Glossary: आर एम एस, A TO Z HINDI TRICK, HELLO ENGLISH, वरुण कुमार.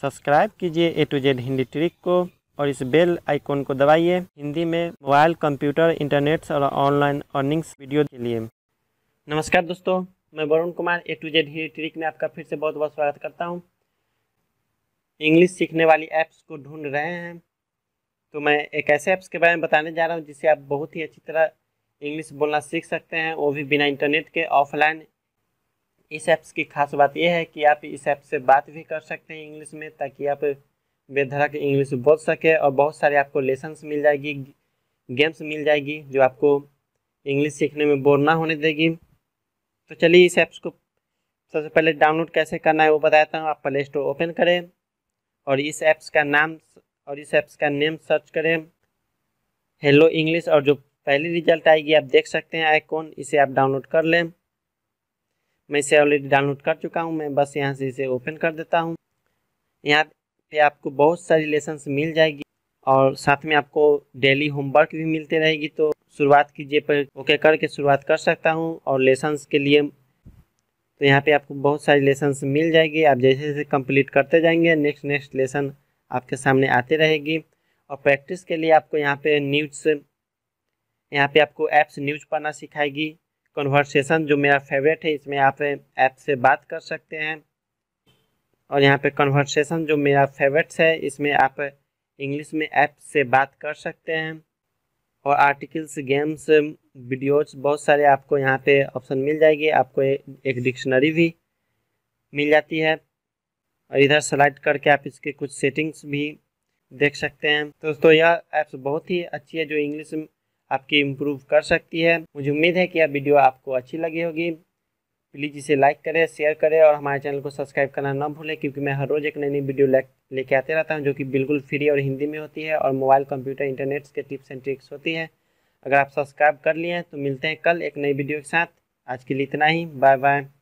Subscribe कीजिए A to Z Hindi trick को और इस बेल आइकॉन को दबाइए हिंदी में मोबाइल, कंप्यूटर, इंटरनेट और ऑनलाइन अर्निंग्स वीडियो के लिए। नमस्कार दोस्तों, मैं वरुण कुमार A to Z Hindi trick में आपका फिर से बहुत बहुत स्वागत करता हूं। इंग्लिश सीखने वाली ऐप्स को ढूंढ रहे हैं तो मैं एक ऐसे ऐप्स के बारे में बताने जा रहा हूँ जिससे आप बहुत ही अच्छी तरह इंग्लिश बोलना सीख सकते हैं, वो भी बिना इंटरनेट के, ऑफलाइन। इस ऐप्स की खास बात यह है कि आप इस ऐप से बात भी कर सकते हैं इंग्लिश में, ताकि आप बेधड़क इंग्लिश बोल सके। और बहुत सारे आपको लेसन्स मिल जाएगी, गेम्स मिल जाएगी जो आपको इंग्लिश सीखने में बोर ना होने देगी। तो चलिए इस ऐप्स को सबसे पहले डाउनलोड कैसे करना है वो बताता हूँ। आप प्ले स्टोर ओपन करें और इस ऐप्स का नेम सर्च करें, हेलो इंग्लिश, और जो पहली रिजल्ट आएगी आप देख सकते हैं आइकॉन, इसे आप डाउनलोड कर लें। मैं इसे ऑलरेडी डाउनलोड कर चुका हूं, मैं बस यहां से इसे ओपन कर देता हूं। यहां पे आपको बहुत सारी लेसन्स मिल जाएगी और साथ में आपको डेली होमवर्क भी मिलते रहेगी। तो शुरुआत कीजिए पर ओके करके शुरुआत कर सकता हूं। और लेसन्स के लिए तो यहां पे आपको बहुत सारी लेसन्स मिल जाएगी, आप जैसे जैसे कंप्लीट करते जाएंगे नेक्स्ट लेसन आपके सामने आते रहेगी। और प्रैक्टिस के लिए आपको यहाँ पे आपको ऐप्स न्यूज पढ़ना सिखाएगी। कन्वर्सेशन जो मेरा फेवरेट है, इसमें आप ऐप से बात कर सकते हैं। और यहाँ पे कन्वर्सेशन जो मेरा फेवरेट्स है, इसमें आप इंग्लिश में ऐप से बात कर सकते हैं। और आर्टिकल्स, गेम्स, वीडियोस, बहुत सारे आपको यहाँ पे ऑप्शन मिल जाएगी। आपको एक डिक्शनरी भी मिल जाती है और इधर स्लाइड करके आप इसके कुछ सेटिंग्स भी देख सकते हैं। दोस्तों यह ऐप्स बहुत ही अच्छी है जो इंग्लिश आपकी इम्प्रूव कर सकती है। मुझे उम्मीद है कि यह वीडियो आपको अच्छी लगी होगी। प्लीज़ इसे लाइक करें, शेयर करें और हमारे चैनल को सब्सक्राइब करना ना भूलें, क्योंकि मैं हर रोज़ एक नई नई वीडियो लेके आते रहता हूं जो कि बिल्कुल फ्री और हिंदी में होती है और मोबाइल, कंप्यूटर, इंटरनेट के टिप्स एंड ट्रिक्स होती है। अगर आप सब्सक्राइब कर लिए हैं तो मिलते हैं कल एक नई वीडियो के साथ। आज के लिए इतना ही, बाय बाय।